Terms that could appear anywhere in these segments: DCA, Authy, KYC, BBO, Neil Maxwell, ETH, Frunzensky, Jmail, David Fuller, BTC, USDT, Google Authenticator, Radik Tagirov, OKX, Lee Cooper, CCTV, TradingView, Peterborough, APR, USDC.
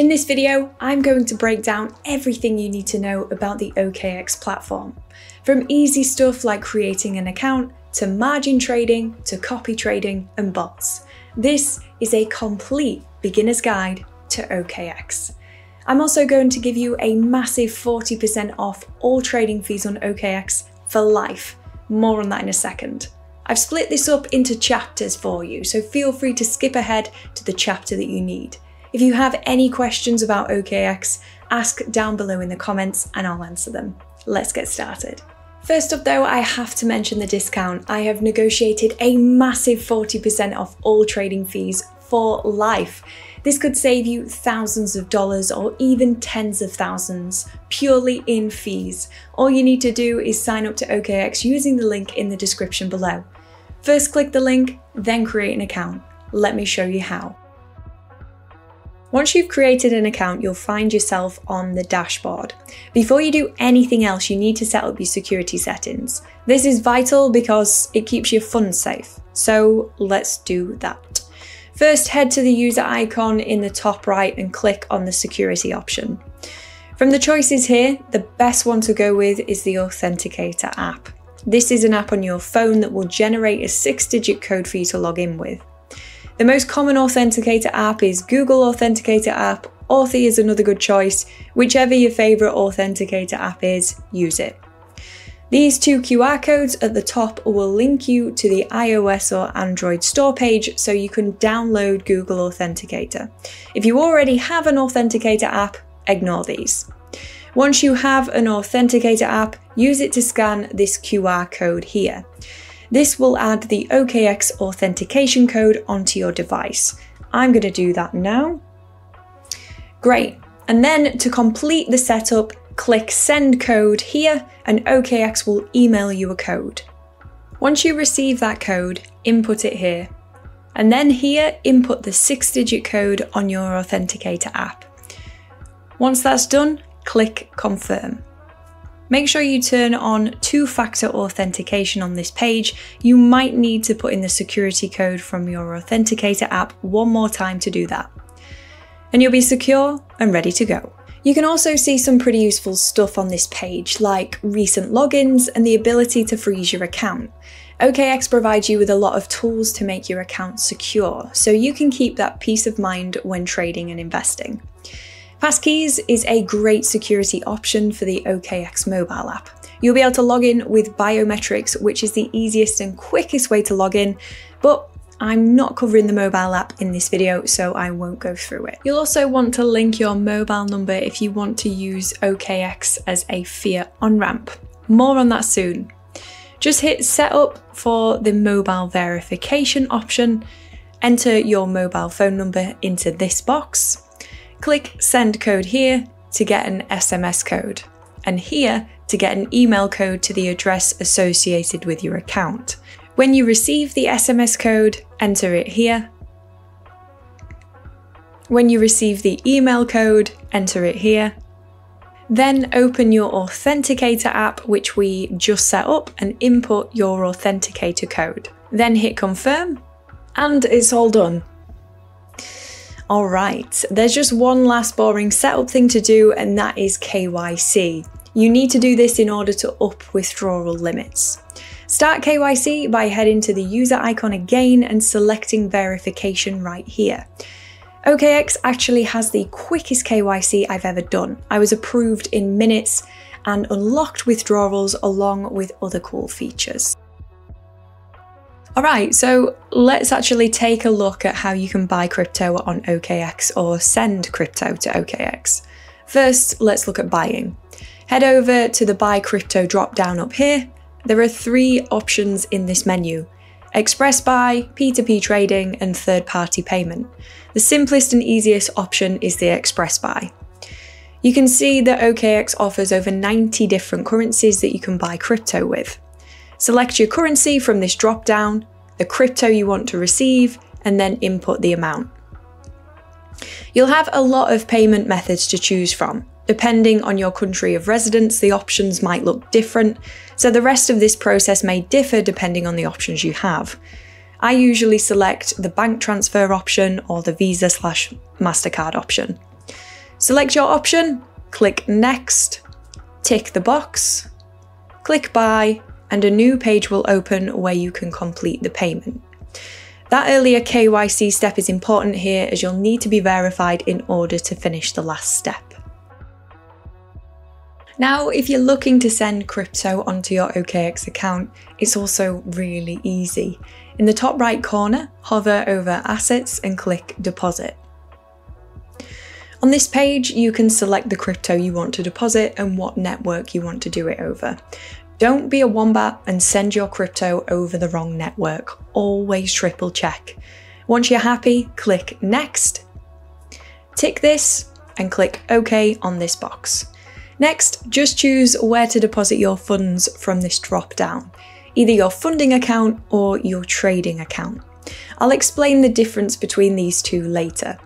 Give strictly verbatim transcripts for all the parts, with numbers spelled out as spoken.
In this video, I'm going to break down everything you need to know about the O K X platform, from easy stuff like creating an account, to margin trading, to copy trading and bots. This is a complete beginner's guide to O K X. I'm also going to give you a massive forty percent off all trading fees on O K X for life. More on that in a second. I've split this up into chapters for you, so feel free to skip ahead to the chapter that you need. If you have any questions about O K X, ask down below in the comments and I'll answer them. Let's get started. First up though, I have to mention the discount. I have negotiated a massive forty percent off all trading fees for life. This could save you thousands of dollars or even tens of thousands purely in fees. All you need to do is sign up to O K X using the link in the description below. First click the link, then create an account. Let me show you how. Once you've created an account, you'll find yourself on the dashboard. Before you do anything else, you need to set up your security settings. This is vital because it keeps your funds safe. So let's do that. First, head to the user icon in the top right and click on the security option. From the choices here, the best one to go with is the Authenticator app. This is an app on your phone that will generate a six-digit code for you to log in with. The most common authenticator app is Google Authenticator app. Authy is another good choice. Whichever your favorite authenticator app is, use it. These two Q R codes at the top will link you to the iOS or Android store page so you can download Google Authenticator. If you already have an authenticator app, ignore these. Once you have an authenticator app, use it to scan this Q R code here. This will add the O K X authentication code onto your device. I'm going to do that now. Great. And then to complete the setup, click send code here and O K X will email you a code. Once you receive that code, input it here. And then here, input the six-digit code on your authenticator app. Once that's done, click confirm. Make sure you turn on two-factor authentication on this page. You might need to put in the security code from your Authenticator app one more time to do that. And you'll be secure and ready to go. You can also see some pretty useful stuff on this page, like recent logins and the ability to freeze your account. O K X provides you with a lot of tools to make your account secure, so you can keep that peace of mind when trading and investing. Passkeys is a great security option for the O K X mobile app. You'll be able to log in with biometrics, which is the easiest and quickest way to log in, but I'm not covering the mobile app in this video, so I won't go through it. You'll also want to link your mobile number if you want to use O K X as a fiat on-ramp. More on that soon. Just hit setup for the mobile verification option, enter your mobile phone number into this box, click send code here to get an S M S code and here to get an email code to the address associated with your account. When you receive the S M S code, enter it here. When you receive the email code, enter it here. Then open your Authenticator app, which we just set up, and input your Authenticator code. Then hit confirm and it's all done. All right, there's just one last boring setup thing to do, and that is K Y C. You need to do this in order to up withdrawal limits. Start K Y C by heading to the user icon again and selecting verification right here. O K X actually has the quickest K Y C I've ever done. I was approved in minutes and unlocked withdrawals along with other cool features. All right, so let's actually take a look at how you can buy crypto on O K X or send crypto to O K X. First, let's look at buying. Head over to the Buy Crypto drop-down up here. There are three options in this menu: Express Buy, P two P Trading, and Third-Party Payment. The simplest and easiest option is the Express Buy. You can see that O K X offers over ninety different currencies that you can buy crypto with. Select your currency from this drop-down, the crypto you want to receive, and then input the amount. You'll have a lot of payment methods to choose from. Depending on your country of residence, the options might look different, so the rest of this process may differ depending on the options you have. I usually select the bank transfer option or the Visa slash MasterCard option. Select your option, click Next, tick the box, click Buy, and a new page will open where you can complete the payment. That earlier K Y C step is important here as you'll need to be verified in order to finish the last step. Now, if you're looking to send crypto onto your O K X account, it's also really easy. In the top right corner, hover over Assets and click Deposit. On this page, you can select the crypto you want to deposit and what network you want to do it over. Don't be a wombat and send your crypto over the wrong network. Always triple check. Once you're happy, click Next, tick this, and click OK on this box. Next, just choose where to deposit your funds from this drop down, either your funding account or your trading account. I'll explain the difference between these two later.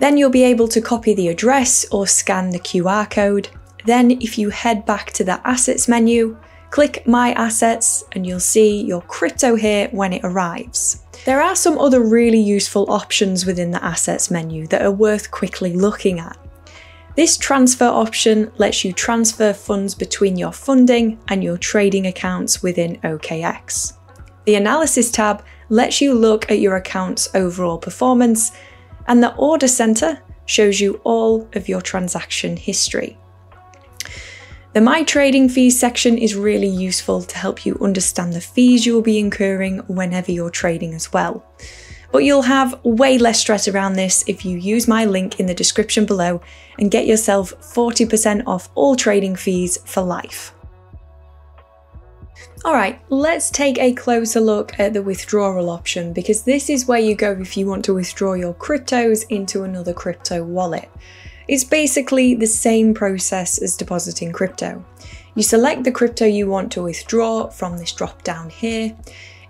Then you'll be able to copy the address or scan the Q R code. Then if you head back to the Assets menu, click My Assets and you'll see your crypto here when it arrives. There are some other really useful options within the Assets menu that are worth quickly looking at. This transfer option lets you transfer funds between your funding and your trading accounts within O K X. The Analysis tab lets you look at your account's overall performance, and the Order Center shows you all of your transaction history. The My Trading Fees section is really useful to help you understand the fees you'll be incurring whenever you're trading as well. But you'll have way less stress around this if you use my link in the description below and get yourself forty percent off all trading fees for life. Alright, let's take a closer look at the withdrawal option, because this is where you go if you want to withdraw your cryptos into another crypto wallet. It's basically the same process as depositing crypto. You select the crypto you want to withdraw from this drop down here.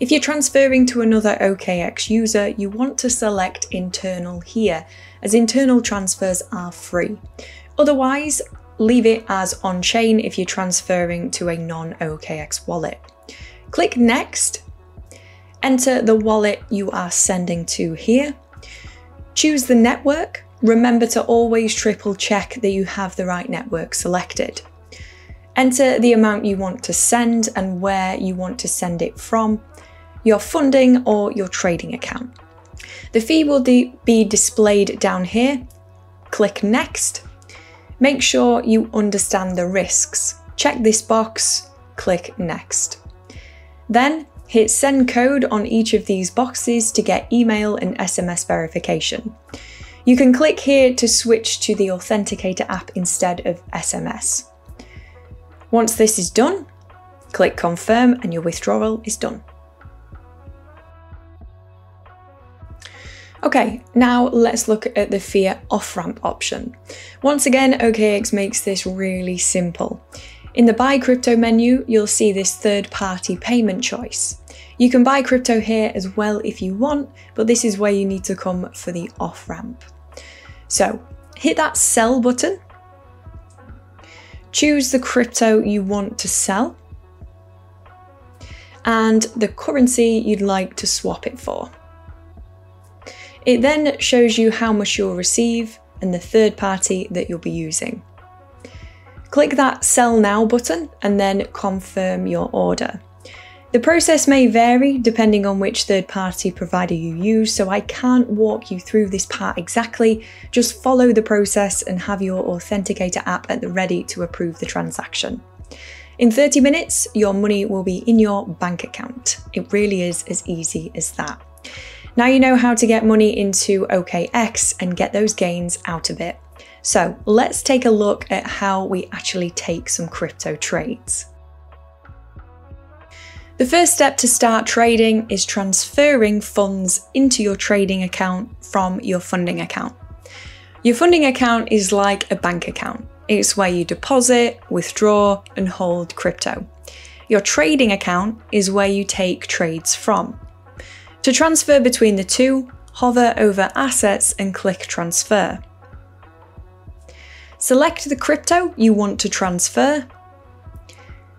If you're transferring to another O K X user, you want to select Internal here, as internal transfers are free. Otherwise, leave it as on-chain if you're transferring to a non-O K X wallet. Click Next, enter the wallet you are sending to here, choose the network, remember to always triple check that you have the right network selected. Enter the amount you want to send and where you want to send it from, your funding or your trading account. The fee will be displayed down here. Click Next. Make sure you understand the risks. Check this box, click Next. Then hit Send Code on each of these boxes to get email and S M S verification. You can click here to switch to the Authenticator app instead of S M S. Once this is done, click Confirm and your withdrawal is done. Okay, now let's look at the fiat off-ramp option. Once again, O K X makes this really simple. In the Buy Crypto menu, you'll see this third-party payment choice. You can buy crypto here as well if you want, but this is where you need to come for the off-ramp. So hit that Sell button. Choose the crypto you want to sell and the currency you'd like to swap it for. It then shows you how much you'll receive and the third party that you'll be using. Click that Sell Now button and then confirm your order. The process may vary depending on which third party provider you use, so I can't walk you through this part exactly. Just follow the process and have your Authenticator app at the ready to approve the transaction. In thirty minutes, your money will be in your bank account. It really is as easy as that. Now you know how to get money into O K X and get those gains out of it. So let's take a look at how we actually take some crypto trades. The first step to start trading is transferring funds into your trading account from your funding account. Your funding account is like a bank account. It's where you deposit, withdraw, and hold crypto. Your trading account is where you take trades from. To transfer between the two, hover over Assets and click Transfer. Select the crypto you want to transfer.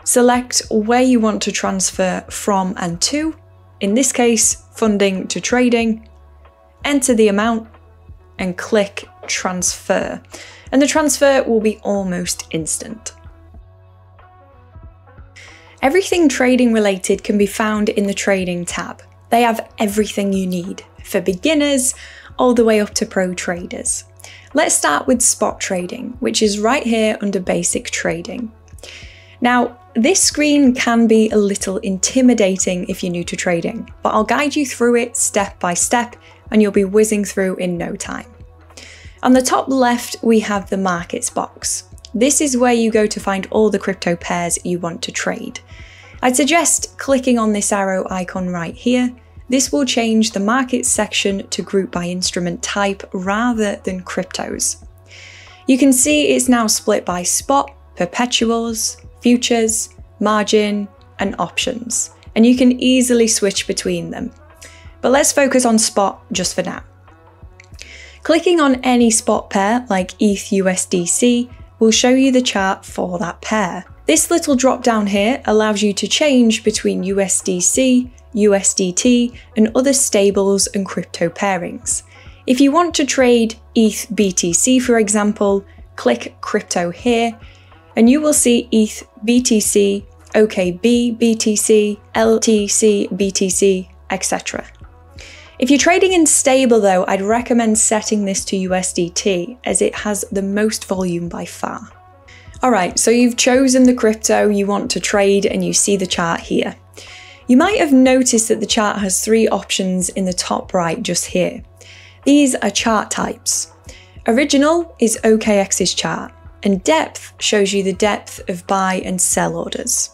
Select where you want to transfer from and to, in this case, funding to trading, enter the amount and click transfer, and the transfer will be almost instant. Everything trading related can be found in the trading tab. They have everything you need for beginners all the way up to pro traders. Let's start with spot trading, which is right here under basic trading. Now, this screen can be a little intimidating if you're new to trading, but I'll guide you through it step by step and you'll be whizzing through in no time. On the top left, we have the markets box. This is where you go to find all the crypto pairs you want to trade. I'd suggest clicking on this arrow icon right here. This will change the markets section to group by instrument type rather than cryptos. You can see it's now split by spot, perpetuals, futures, margin, and options, and you can easily switch between them. But let's focus on spot just for now. Clicking on any spot pair like E T H U S D C will show you the chart for that pair. This little drop down here allows you to change between U S D C, U S D T, and other stables and crypto pairings. If you want to trade E T H B T C, for example, click crypto here, and you will see E T H B T C, O K B B T C, L T C B T C, et cetera. If you're trading in stable though, I'd recommend setting this to U S D T as it has the most volume by far. Alright, so you've chosen the crypto you want to trade and you see the chart here. You might have noticed that the chart has three options in the top right just here. These are chart types. Original is O K X's chart, and depth shows you the depth of buy and sell orders.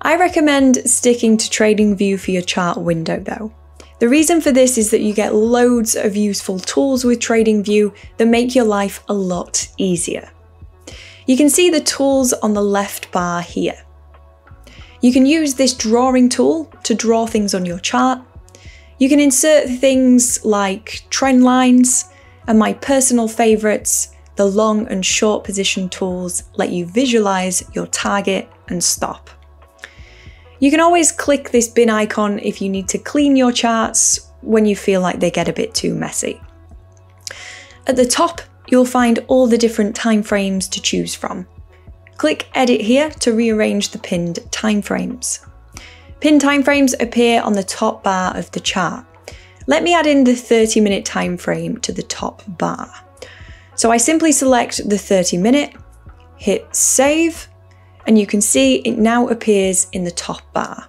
I recommend sticking to TradingView for your chart window though. The reason for this is that you get loads of useful tools with TradingView that make your life a lot easier. You can see the tools on the left bar here. You can use this drawing tool to draw things on your chart. You can insert things like trend lines, and my personal favorites, the long and short position tools let you visualize your target and stop. You can always click this bin icon if you need to clean your charts when you feel like they get a bit too messy. At the top, you'll find all the different timeframes to choose from. Click Edit here to rearrange the pinned timeframes. Pinned timeframes appear on the top bar of the chart. Let me add in the thirty minute timeframe to the top bar. So I simply select the thirty minute, hit save, and you can see it now appears in the top bar.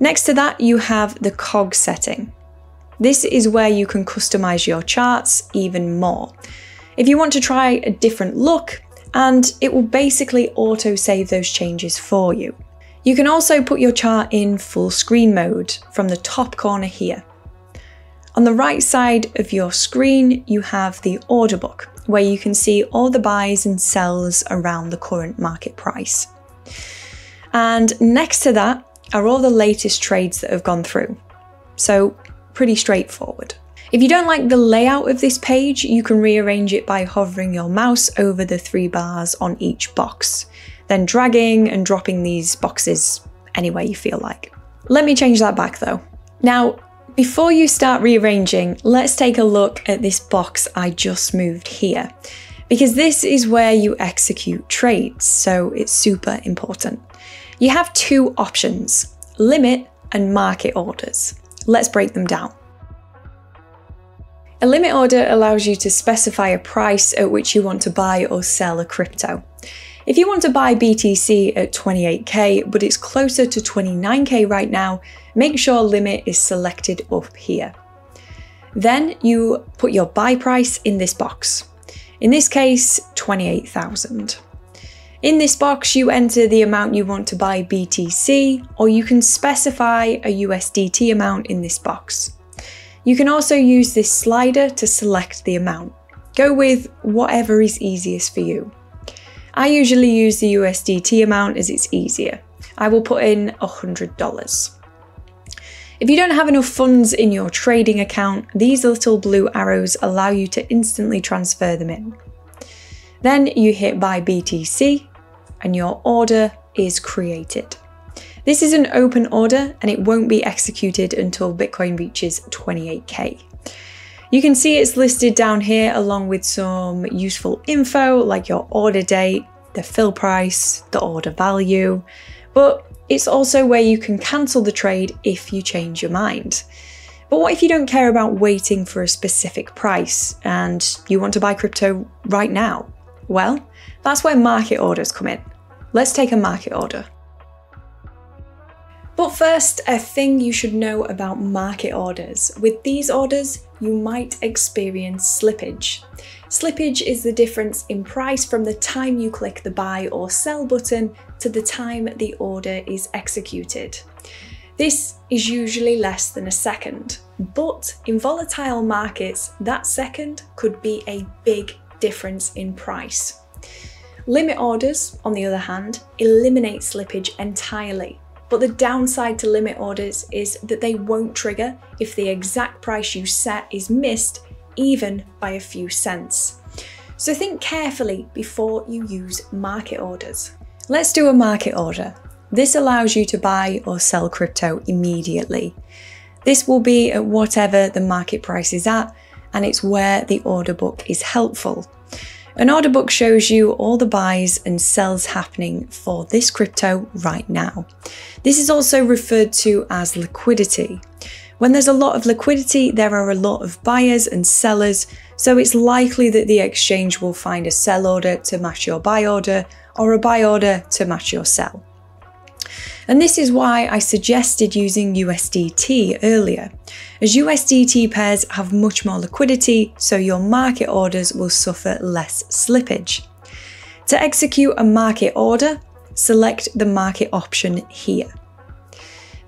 Next to that, you have the C O G setting. This is where you can customize your charts even more. If you want to try a different look, and it will basically auto-save those changes for you. You can also put your chart in full screen mode from the top corner here. On the right side of your screen, you have the order book, where you can see all the buys and sells around the current market price. And next to that are all the latest trades that have gone through. So pretty straightforward. If you don't like the layout of this page, you can rearrange it by hovering your mouse over the three bars on each box, then dragging and dropping these boxes any way you feel like. Let me change that back though. Now, before you start rearranging, let's take a look at this box I just moved here, because this is where you execute trades, so it's super important. You have two options, limit and market orders. Let's break them down. A limit order allows you to specify a price at which you want to buy or sell a crypto. If you want to buy B T C at twenty-eight K, but it's closer to twenty-nine K right now, make sure limit is selected up here. Then you put your buy price in this box. In this case, twenty-eight thousand. In this box, you enter the amount you want to buy B T C, or you can specify a U S D T amount in this box. You can also use this slider to select the amount. Go with whatever is easiest for you. I usually use the U S D T amount as it's easier. I will put in one hundred dollars. If you don't have enough funds in your trading account, these little blue arrows allow you to instantly transfer them in. Then you hit buy B T C and your order is created. This is an open order and it won't be executed until Bitcoin reaches twenty-eight K. You can see it's listed down here along with some useful info like your order date, the fill price, the order value, but it's also where you can cancel the trade if you change your mind. But what if you don't care about waiting for a specific price and you want to buy crypto right now? Well, that's where market orders come in. Let's take a market order. But first, a thing you should know about market orders. With these orders, you might experience slippage. Slippage is the difference in price from the time you click the buy or sell button to the time the order is executed. This is usually less than a second, but in volatile markets, that second could be a big difference in price. Limit orders, on the other hand, eliminate slippage entirely. But the downside to limit orders is that they won't trigger if the exact price you set is missed, even by a few cents. So think carefully before you use market orders. Let's do a market order. This allows you to buy or sell crypto immediately. This will be at whatever the market price is at, and it's where the order book is helpful. An order book shows you all the buys and sells happening for this crypto right now. This is also referred to as liquidity. When there's a lot of liquidity, there are a lot of buyers and sellers, so it's likely that the exchange will find a sell order to match your buy order or a buy order to match your sell. And this is why I suggested using U S D T earlier, as U S D T pairs have much more liquidity, so your market orders will suffer less slippage. To execute a market order, select the market option here.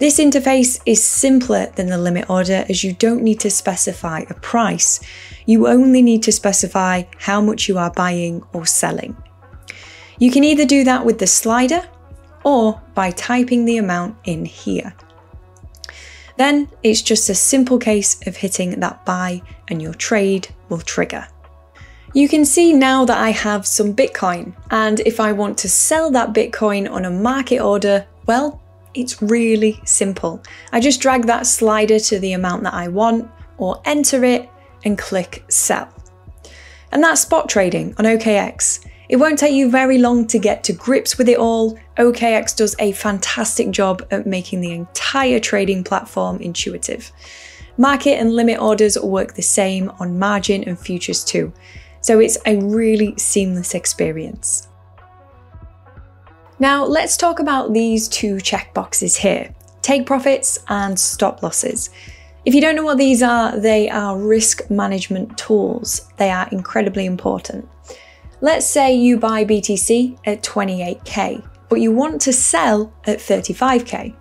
This interface is simpler than the limit order as you don't need to specify a price. You only need to specify how much you are buying or selling. You can either do that with the slider, or by typing the amount in here. Then it's just a simple case of hitting that buy and your trade will trigger. You can see now that I have some Bitcoin, and if I want to sell that Bitcoin on a market order, well, it's really simple. I just drag that slider to the amount that I want or enter it and click sell. And that's spot trading on O K X. It won't take you very long to get to grips with it all. O K X does a fantastic job at making the entire trading platform intuitive. Market and limit orders work the same on margin and futures too, so it's a really seamless experience. Now let's talk about these two checkboxes here, take profits and stop losses. If you don't know what these are, they are risk management tools. They are incredibly important. Let's say you buy B T C at twenty-eight K, but you want to sell at thirty-five K.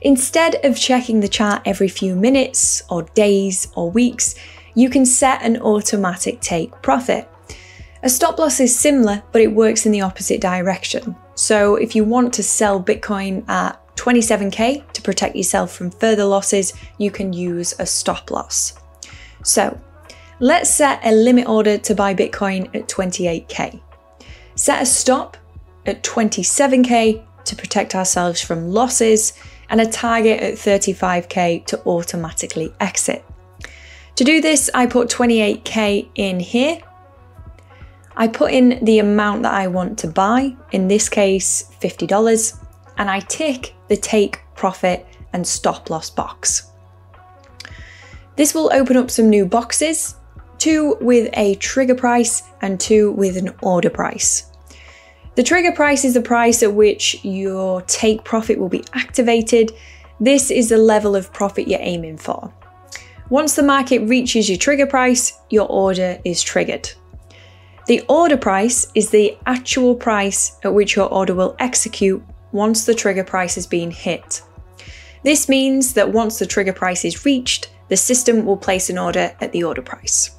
Instead of checking the chart every few minutes or days or weeks, you can set an automatic take profit. A stop loss is similar, but it works in the opposite direction. So if you want to sell Bitcoin at twenty-seven K to protect yourself from further losses, you can use a stop loss. So, let's set a limit order to buy Bitcoin at twenty-eight K. Set a stop at twenty-seven K to protect ourselves from losses and a target at thirty-five K to automatically exit. To do this, I put twenty-eight K in here. I put in the amount that I want to buy, in this case, fifty dollars, and I tick the take profit and stop loss box. This will open up some new boxes, two with a trigger price and two with an order price. The trigger price is the price at which your take profit will be activated. This is the level of profit you're aiming for. Once the market reaches your trigger price, your order is triggered. The order price is the actual price at which your order will execute once the trigger price has been hit. This means that once the trigger price is reached, the system will place an order at the order price.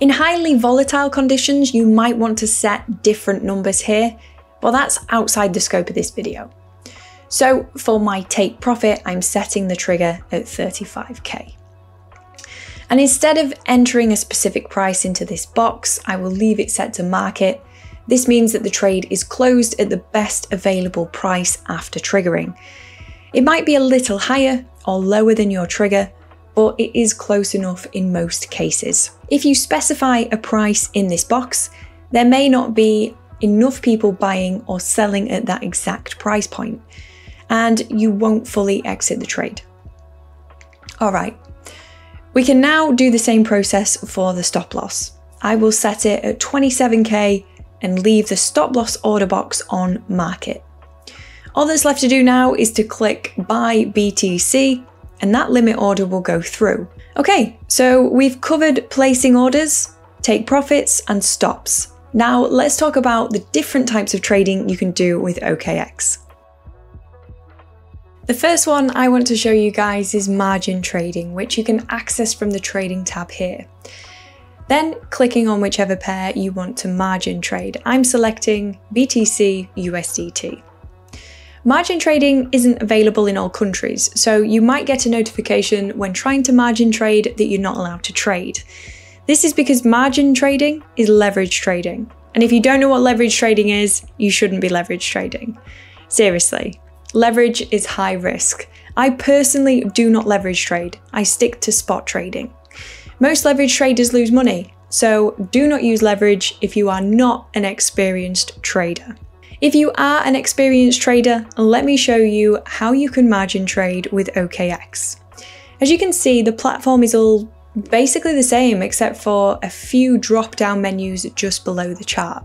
In highly volatile conditions, you might want to set different numbers here, but that's outside the scope of this video. So for my take profit, I'm setting the trigger at thirty-five K. And instead of entering a specific price into this box, I will leave it set to market. This means that the trade is closed at the best available price after triggering. It might be a little higher or lower than your trigger, but it is close enough in most cases. If you specify a price in this box, there may not be enough people buying or selling at that exact price point, and you won't fully exit the trade. All right, we can now do the same process for the stop loss. I will set it at twenty-seven K and leave the stop loss order box on market. All that's left to do now is to click buy B T C and that limit order will go through. Okay, so we've covered placing orders, take profits and stops. Now let's talk about the different types of trading you can do with O K X. The first one I want to show you guys is margin trading, which you can access from the trading tab here. Then clicking on whichever pair you want to margin trade. I'm selecting B T C U S D T. Margin trading isn't available in all countries, so you might get a notification when trying to margin trade that you're not allowed to trade. This is because margin trading is leverage trading. And if you don't know what leverage trading is, you shouldn't be leverage trading. Seriously. Leverage is high risk. I personally do not leverage trade. I stick to spot trading. Most leverage traders lose money, so do not use leverage if you are not an experienced trader. If you are an experienced trader, let me show you how you can margin trade with O K X. As you can see, the platform is all basically the same except for a few drop-down menus just below the chart.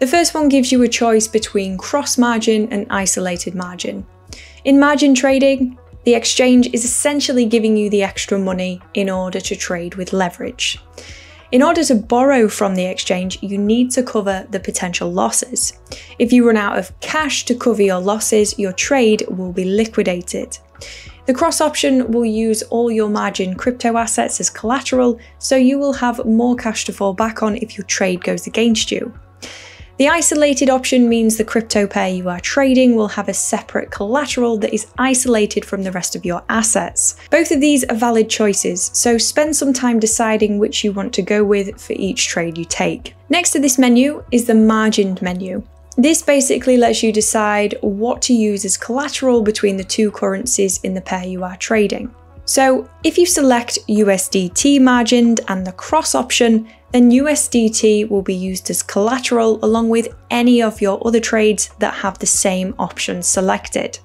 The first one gives you a choice between cross margin and isolated margin. In margin trading, the exchange is essentially giving you the extra money in order to trade with leverage. In order to borrow from the exchange, you need to cover the potential losses. If you run out of cash to cover your losses, your trade will be liquidated. The cross option will use all your margin crypto assets as collateral, so you will have more cash to fall back on if your trade goes against you. The isolated option means the crypto pair you are trading will have a separate collateral that is isolated from the rest of your assets. Both of these are valid choices, so spend some time deciding which you want to go with for each trade you take. Next to this menu is the margined menu. This basically lets you decide what to use as collateral between the two currencies in the pair you are trading. So if you select U S D T margined and the cross option, then U S D T will be used as collateral along with any of your other trades that have the same option selected.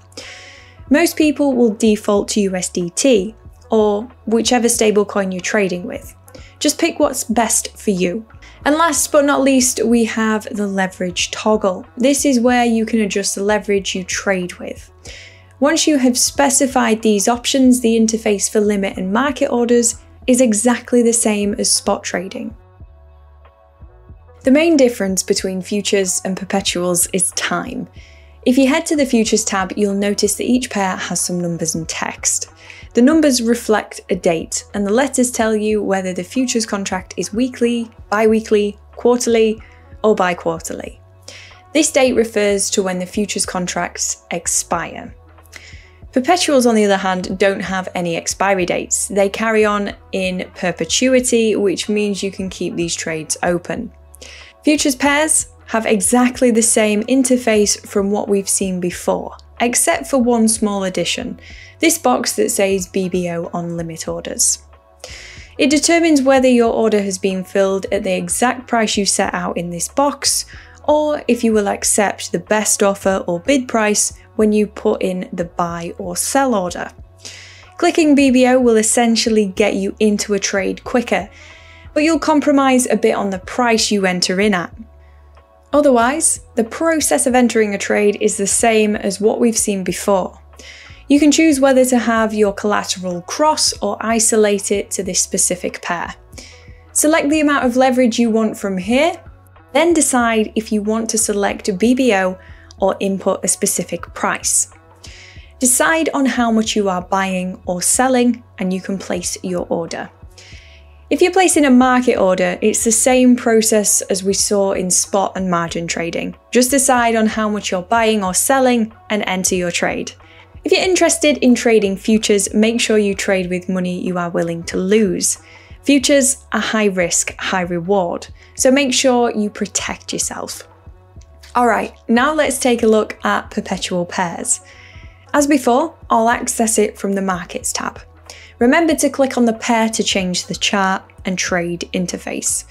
Most people will default to U S D T or whichever stablecoin you're trading with. Just pick what's best for you. And last but not least, we have the leverage toggle. This is where you can adjust the leverage you trade with. Once you have specified these options, the interface for limit and market orders is exactly the same as spot trading. The main difference between futures and perpetuals is time. If you head to the futures tab, you'll notice that each pair has some numbers and text. The numbers reflect a date, and the letters tell you whether the futures contract is weekly, bi-weekly, quarterly, or bi-quarterly. This date refers to when the futures contracts expire. Perpetuals, on the other hand, don't have any expiry dates. They carry on in perpetuity, which means you can keep these trades open. Futures pairs have exactly the same interface from what we've seen before, except for one small addition, this box that says B B O on limit orders. It determines whether your order has been filled at the exact price you set out in this box, or if you will accept the best offer or bid price when you put in the buy or sell order. Clicking B B O will essentially get you into a trade quicker, but you'll compromise a bit on the price you enter in at. Otherwise, the process of entering a trade is the same as what we've seen before. You can choose whether to have your collateral cross or isolate it to this specific pair. Select the amount of leverage you want from here, then decide if you want to select a B B O or input a specific price. Decide on how much you are buying or selling and you can place your order. If you're placing a market order, it's the same process as we saw in spot and margin trading. Just decide on how much you're buying or selling and enter your trade. If you're interested in trading futures, make sure you trade with money you are willing to lose. Futures are high risk, high reward, so make sure you protect yourself. All right, now let's take a look at perpetual pairs. As before, I'll access it from the markets tab. Remember to click on the pair to change the chart and trade interface.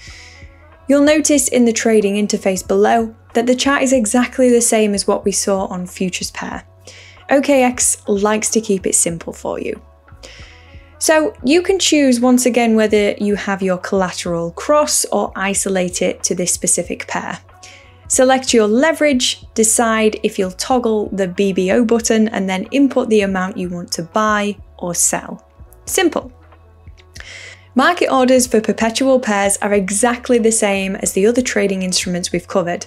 You'll notice in the trading interface below that the chart is exactly the same as what we saw on futures pair. O K X likes to keep it simple for you. So you can choose once again whether you have your collateral cross or isolate it to this specific pair. Select your leverage, decide if you'll toggle the B B O button, and then input the amount you want to buy or sell. Simple. Market orders for perpetual pairs are exactly the same as the other trading instruments we've covered.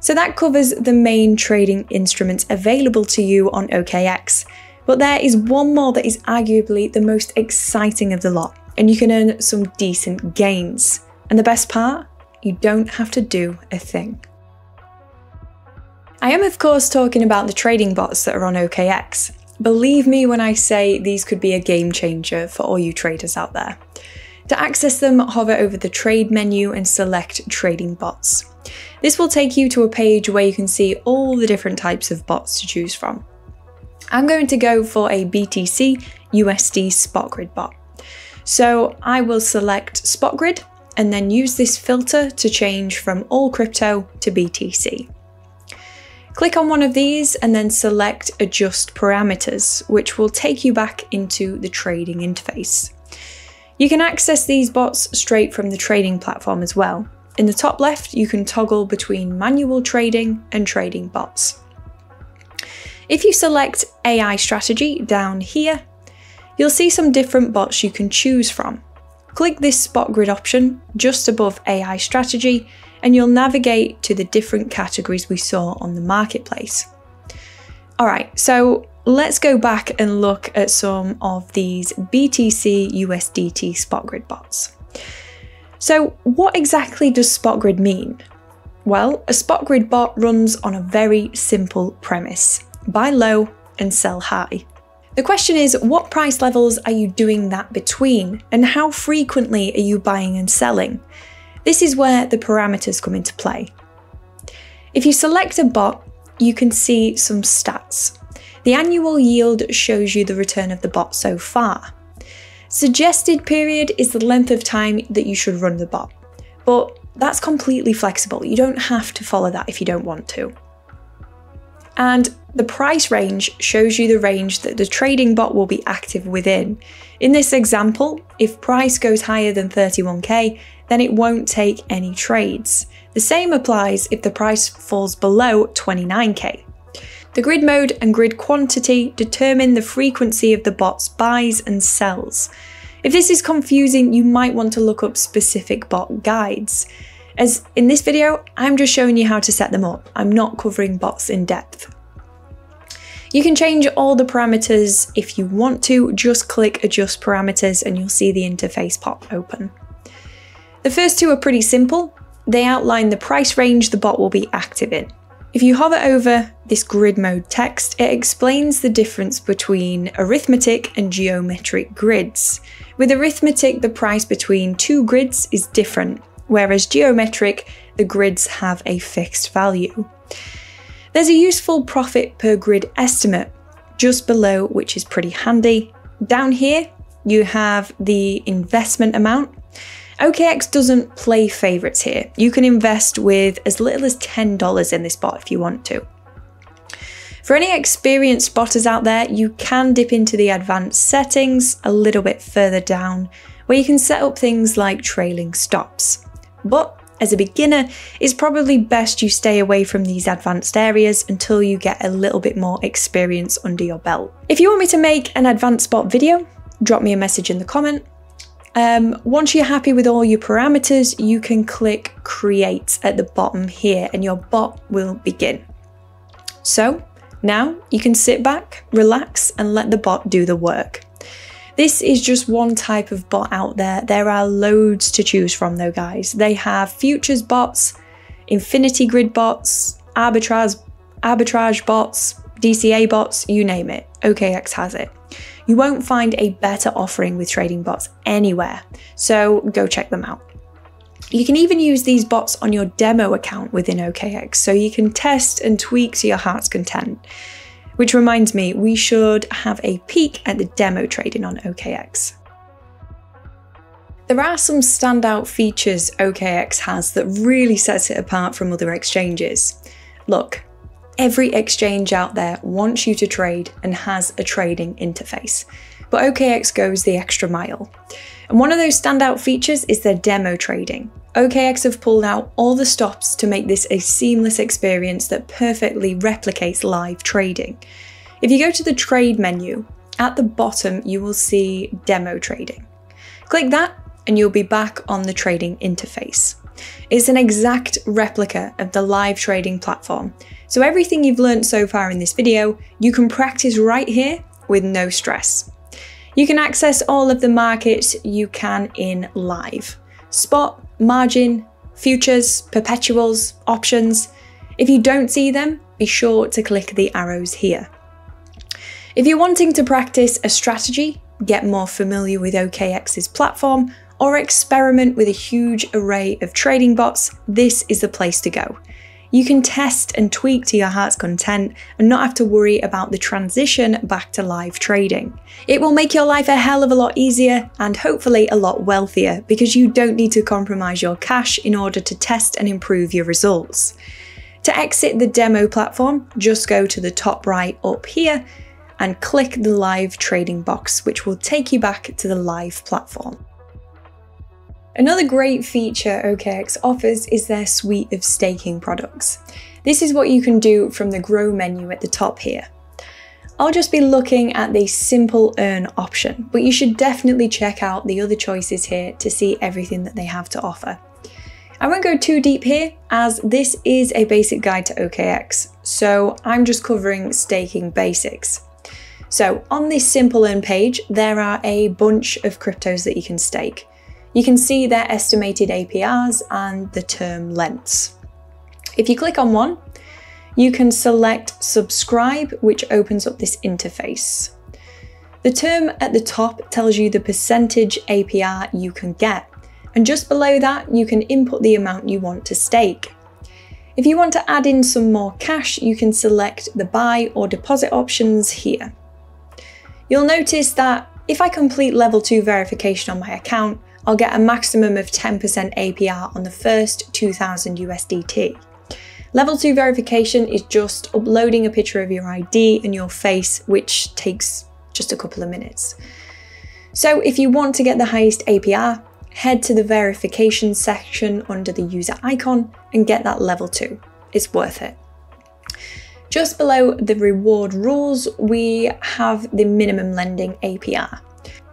So that covers the main trading instruments available to you on O K X. But there is one more that is arguably the most exciting of the lot, and you can earn some decent gains. And the best part? You don't have to do a thing. I am of course talking about the trading bots that are on O K X. Believe me when I say these could be a game changer for all you traders out there. To access them, hover over the trade menu and select trading bots. This will take you to a page where you can see all the different types of bots to choose from. I'm going to go for a B T C U S D spot grid bot. So I will select spot grid and then use this filter to change from all crypto to B T C. Click on one of these and then select adjust parameters, which will take you back into the trading interface. You can access these bots straight from the trading platform as well. In the top left, you can toggle between manual trading and trading bots. If you select A I strategy down here, you'll see some different bots you can choose from. Click this spot grid option just above A I strategy, and you'll navigate to the different categories we saw on the marketplace. All right, so let's go back and look at some of these B T C U S D T spot grid bots. So what exactly does spot grid mean? Well, a spot grid bot runs on a very simple premise: buy low and sell high. The question is, what price levels are you doing that between, and how frequently are you buying and selling? This is where the parameters come into play. If you select a bot, you can see some stats. The annual yield shows you the return of the bot so far. Suggested period is the length of time that you should run the bot, but that's completely flexible. You don't have to follow that if you don't want to. And the price range shows you the range that the trading bot will be active within. In this example, if price goes higher than thirty-one K, then it won't take any trades. The same applies if the price falls below twenty-nine K. The grid mode and grid quantity determine the frequency of the bot's buys and sells. If this is confusing, you might want to look up specific bot guides. As in this video, I'm just showing you how to set them up. I'm not covering bots in depth. You can change all the parameters if you want to. Just click adjust parameters and you'll see the interface pop open. The first two are pretty simple. They outline the price range the bot will be active in. If you hover over this grid mode text, it explains the difference between arithmetic and geometric grids. With arithmetic, the price between two grids is different, whereas geometric, the grids have a fixed value. There's a useful profit per grid estimate just below, which is pretty handy. Down here, you have the investment amount. O K X doesn't play favorites here. You can invest with as little as ten dollars in this bot if you want to. For any experienced spotters out there, you can dip into the advanced settings a little bit further down, where you can set up things like trailing stops. But as a beginner, it's probably best you stay away from these advanced areas until you get a little bit more experience under your belt. If you want me to make an advanced bot video, drop me a message in the comment. Um, once you're happy with all your parameters, you can click create at the bottom here and your bot will begin. So now you can sit back, relax, and let the bot do the work. This is just one type of bot out there. There are loads to choose from though, guys. They have futures bots, infinity grid bots, arbitrage, arbitrage bots, D C A bots, you name it, O K X has it. You won't find a better offering with trading bots anywhere, so go check them out. You can even use these bots on your demo account within O K X, so you can test and tweak to your heart's content. Which reminds me, we should have a peek at the demo trading on O K X. There are some standout features O K X has that really sets it apart from other exchanges. Look, every exchange out there wants you to trade and has a trading interface, but O K X goes the extra mile. And one of those standout features is their demo trading. O K X have pulled out all the stops to make this a seamless experience that perfectly replicates live trading. If you go to the trade menu, at the bottom you will see demo trading. Click that and you'll be back on the trading interface. It's an exact replica of the live trading platform, so everything you've learned so far in this video, you can practice right here with no stress. You can access all of the markets you can in live. Spot, margin, futures, perpetuals, options. If you don't see them, be sure to click the arrows here. If you're wanting to practice a strategy, get more familiar with O K X's platform, or experiment with a huge array of trading bots, this is the place to go. You can test and tweak to your heart's content and not have to worry about the transition back to live trading. It will make your life a hell of a lot easier and hopefully a lot wealthier because you don't need to compromise your cash in order to test and improve your results. To exit the demo platform, just go to the top right up here and click the live trading box, which will take you back to the live platform. Another great feature O K X offers is their suite of staking products. This is what you can do from the grow menu at the top here. I'll just be looking at the simple earn option, but you should definitely check out the other choices here to see everything that they have to offer. I won't go too deep here as this is a basic guide to O K X, so I'm just covering staking basics. So on this simple earn page, there are a bunch of cryptos that you can stake. You can see their estimated A P Rs and the term lengths. If you click on one, you can select subscribe, which opens up this interface. The term at the top tells you the percentage A P R you can get, and just below that you can input the amount you want to stake. If you want to add in some more cash, you can select the buy or deposit options here. You'll notice that if I complete level two verification on my account, I'll get a maximum of ten percent A P R on the first two thousand U S D T. Level two verification is just uploading a picture of your I D and your face, which takes just a couple of minutes. So if you want to get the highest A P R, head to the verification section under the user icon and get that level two. It's worth it. Just below the reward rules, we have the minimum lending A P R.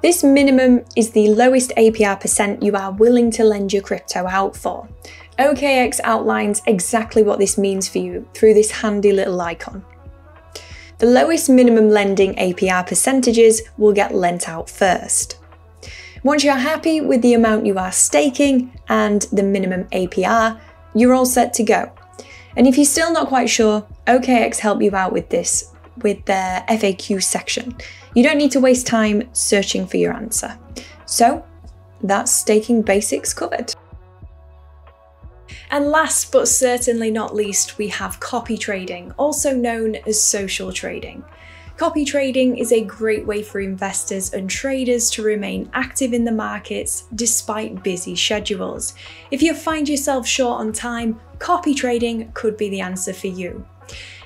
This minimum is the lowest A P R percent you are willing to lend your crypto out for. O K X outlines exactly what this means for you through this handy little icon. The lowest minimum lending A P R percentages will get lent out first. Once you're happy with the amount you are staking and the minimum A P R, you're all set to go. And if you're still not quite sure, O K X help you out with this with their F A Q section. You don't need to waste time searching for your answer. So that's staking basics covered. And last but certainly not least, we have copy trading, also known as social trading. Copy trading is a great way for investors and traders to remain active in the markets despite busy schedules. If you find yourself short on time, copy trading could be the answer for you.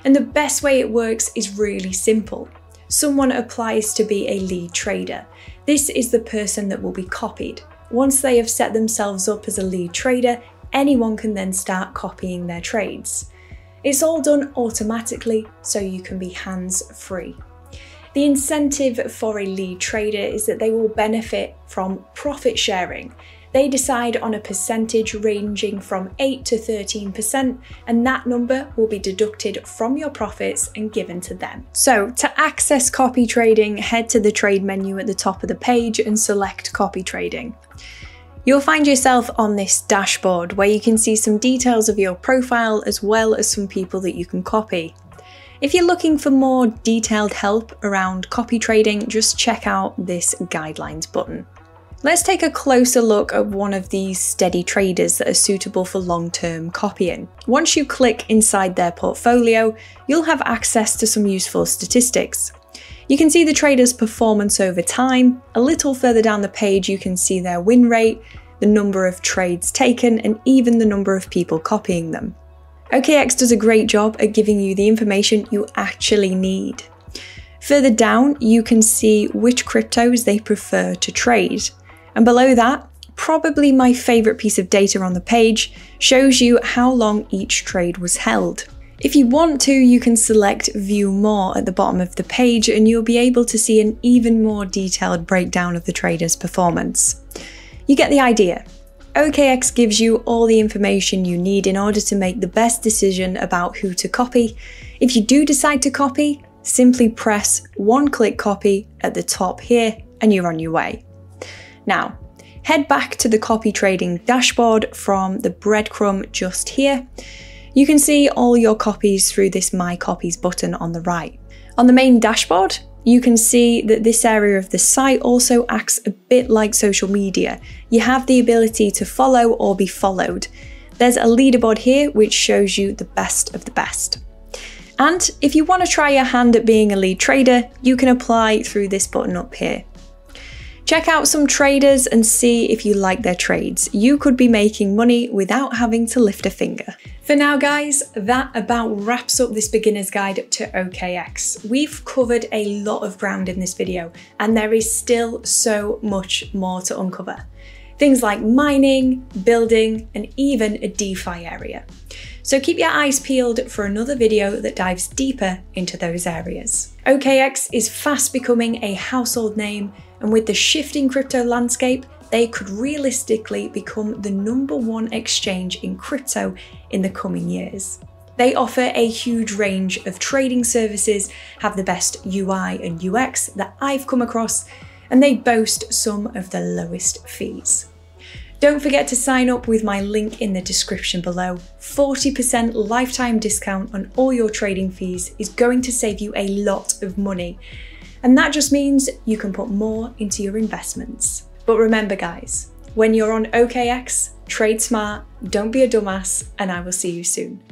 And the best way it works is really simple. Someone applies to be a lead trader. This is the person that will be copied. Once they have set themselves up as a lead trader, anyone can then start copying their trades. It's all done automatically, so you can be hands-free. The incentive for a lead trader is that they will benefit from profit sharing. They decide on a percentage ranging from eight to thirteen percent, and that number will be deducted from your profits and given to them. So to access copy trading, head to the trade menu at the top of the page and select copy trading. You'll find yourself on this dashboard where you can see some details of your profile as well as some people that you can copy. If you're looking for more detailed help around copy trading, just check out this guidelines button. Let's take a closer look at one of these steady traders that are suitable for long-term copying. Once you click inside their portfolio, you'll have access to some useful statistics. You can see the trader's performance over time. A little further down the page, you can see their win rate, the number of trades taken, and even the number of people copying them. O K X does a great job at giving you the information you actually need. Further down, you can see which cryptos they prefer to trade. And below that, probably my favorite piece of data on the page, shows you how long each trade was held. If you want to, you can select View More at the bottom of the page and you'll be able to see an even more detailed breakdown of the trader's performance. You get the idea. O K X gives you all the information you need in order to make the best decision about who to copy. If you do decide to copy, simply press one-click copy at the top here and you're on your way. Now, head back to the copy trading dashboard from the breadcrumb just here. You can see all your copies through this My Copies button on the right. On the main dashboard, you can see that this area of the site also acts a bit like social media. You have the ability to follow or be followed. There's a leaderboard here which shows you the best of the best. And if you want to try your hand at being a lead trader, you can apply through this button up here. Check out some traders and see if you like their trades. You could be making money without having to lift a finger. For now, guys, that about wraps up this beginner's guide to O K X. We've covered a lot of ground in this video, and there is still so much more to uncover. Things like mining, building, and even a DeFi area. So keep your eyes peeled for another video that dives deeper into those areas. O K X is fast becoming a household name, and with the shifting crypto landscape, they could realistically become the number one exchange in crypto in the coming years. They offer a huge range of trading services, have the best U I and U X that I've come across, and they boast some of the lowest fees. Don't forget to sign up with my link in the description below. forty percent lifetime discount on all your trading fees is going to save you a lot of money. And that just means you can put more into your investments. But remember, guys, when you're on O K X, trade smart, don't be a dumbass, and I will see you soon.